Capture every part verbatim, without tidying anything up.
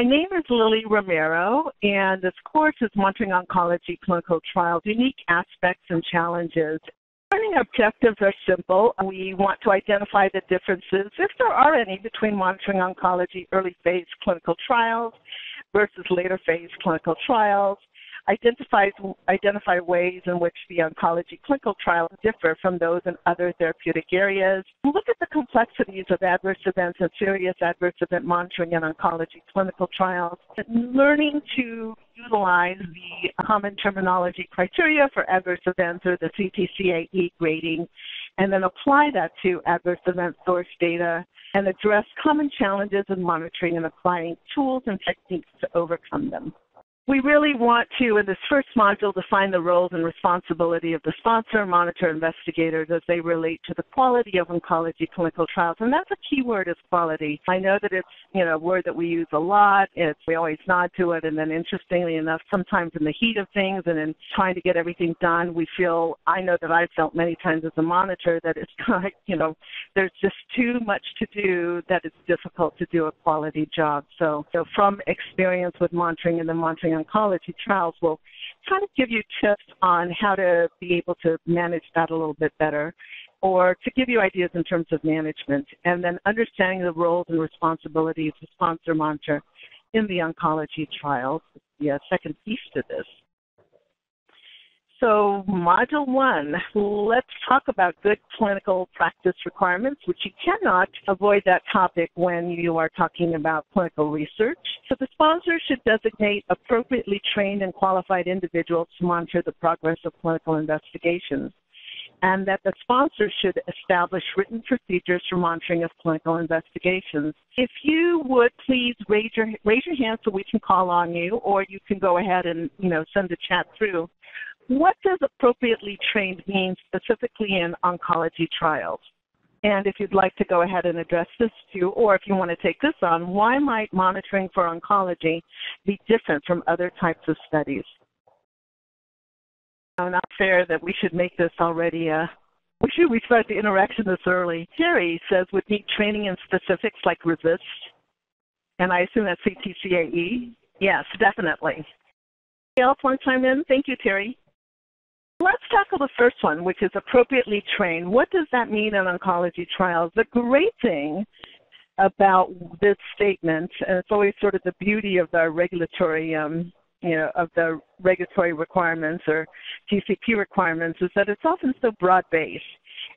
my name is Lily Romero, and this course is Monitoring Oncology Clinical Trials, Unique Aspects and Challenges. Learning objectives are simple. We want to identify the differences, if there are any, between monitoring oncology early phase clinical trials versus later phase clinical trials, identifies, identify ways in which the oncology clinical trials differ from those in other therapeutic areas, look at the complexities of adverse events and serious adverse event monitoring in oncology clinical trials, and learning to utilize the common terminology criteria for adverse events or the C T C A E grading, and then apply that to adverse event source data and address common challenges in monitoring and applying tools and techniques to overcome them. We really want to, in this first module, define the roles and responsibility of the sponsor, monitor, investigators as they relate to the quality of oncology clinical trials. And that's a key word, is quality. I know that it's, you know, a word that we use a lot. It's, we always nod to it. And then interestingly enough, sometimes in the heat of things and in trying to get everything done, we feel, I know that I've felt many times as a monitor that it's kind of, you know, there's just too much to do that it's difficult to do a quality job. So, so from experience with monitoring and the monitoring oncology trials will kind of give you tips on how to be able to manage that a little bit better, or to give you ideas in terms of management, and then understanding the roles and responsibilities of sponsor monitor in the oncology trials, the second piece to this. So module one, let's talk about good clinical practice requirements, which you cannot avoid that topic when you are talking about clinical research. So the sponsor should designate appropriately trained and qualified individuals to monitor the progress of clinical investigations, and that the sponsor should establish written procedures for monitoring of clinical investigations. If you would please raise your, raise your hand so we can call on you, or you can go ahead and, you know, send a chat through. What does appropriately trained mean specifically in oncology trials? And if you'd like to go ahead and address this too, or if you want to take this on, why might monitoring for oncology be different from other types of studies? Now, not fair that we should make this already a uh, we should we start the interaction this early. Terry says would need training in specifics like RESIST, and I assume that's C T C A E. Yes, definitely. Else want to chime in? Thank you, Terry. Let's tackle the first one, which is appropriately trained. What does that mean in oncology trials? The great thing about this statement, and it's always sort of the beauty of the regulatory, um, you know, of the regulatory requirements or G C P requirements, is that it's often so broad-based.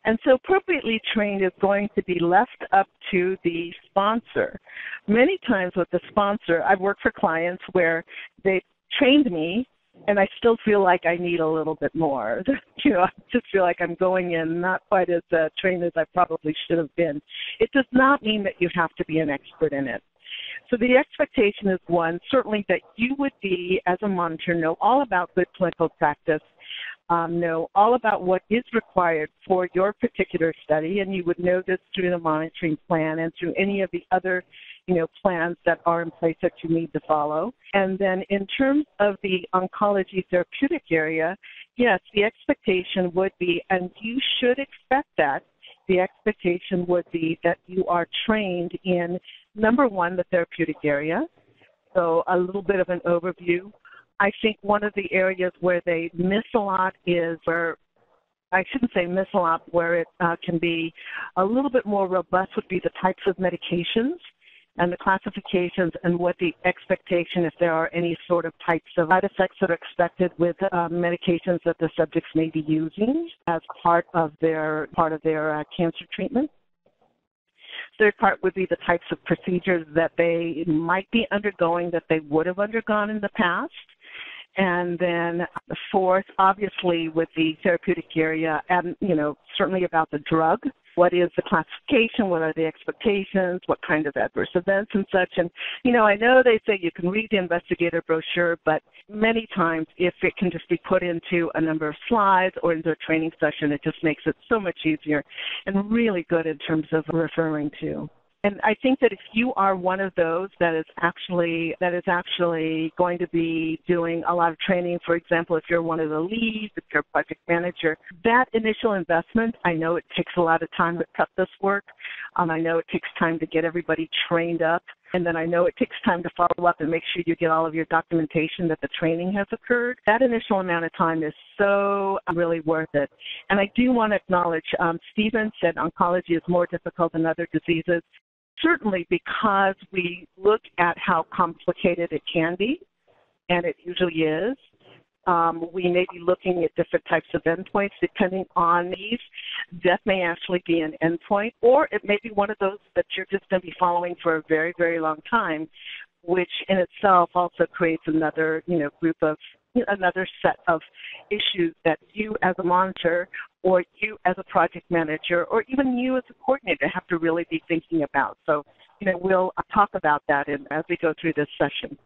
And so appropriately trained is going to be left up to the sponsor. Many times with the sponsor, I've worked for clients where they trained me, and I still feel like I need a little bit more. You know, I just feel like I'm going in not quite as uh, trained as I probably should have been. It does not mean that you have to be an expert in it. So the expectation is, one, certainly that you would be, as a monitor, know all about good clinical practice, um, know all about what is required for your particular study, and you would know this through the monitoring plan and through any of the other you know, plans that are in place that you need to follow. And then in terms of the oncology therapeutic area, yes, the expectation would be, and you should expect that, the expectation would be that you are trained in, number one, the therapeutic area, so a little bit of an overview. I think one of the areas where they miss a lot is where I shouldn't say miss a lot, where it uh, can be a little bit more robust would be the types of medications and the classifications and what the expectation, if there are any sort of types of side effects that are expected with uh, medications that the subjects may be using as part of their part of their uh, cancer treatment. Third part would be the types of procedures that they might be undergoing that they would have undergone in the past. And then the fourth, obviously, with the therapeutic area, and, you know, certainly about the drug. What is the classification? What are the expectations? What kind of adverse events and such? And, you know, I know they say you can read the investigator brochure, but many times if it can just be put into a number of slides or into a training session, it just makes it so much easier and really good in terms of referring to. And I think that if you are one of those that is actually that is actually going to be doing a lot of training, for example, if you're one of the leads, if you're a project manager, that initial investment, I know it takes a lot of time to prep this work, Um, I know it takes time to get everybody trained up, and then I know it takes time to follow up and make sure you get all of your documentation that the training has occurred. That initial amount of time is so really worth it. And I do want to acknowledge, um, Stephen said oncology is more difficult than other diseases, certainly because we look at how complicated it can be, and it usually is. Um, we may be looking at different types of endpoints depending on these. Death may actually be an endpoint, or it may be one of those that you're just going to be following for a very, very long time, which in itself also creates another, you know, group of, you know, another set of issues that you as a monitor or you as a project manager or even you as a coordinator have to really be thinking about. So, you know, we'll talk about that in, as we go through this session.